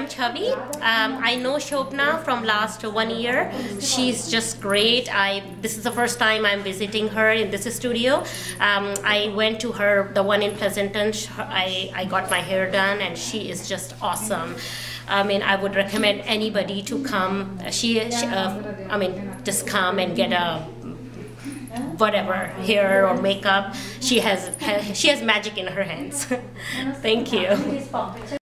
I'm Chavi. I know Shobna from last 1 year. She's just great. This is the first time I'm visiting her in this studio. I went to her, the one in Pleasanton. I got my hair done and she is just awesome. I mean, I would recommend anybody to come. Just come and get a whatever, hair or makeup. She has magic in her hands. Thank you.